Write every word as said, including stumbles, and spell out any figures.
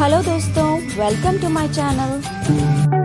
Hello दोस्तों, welcome to my channel.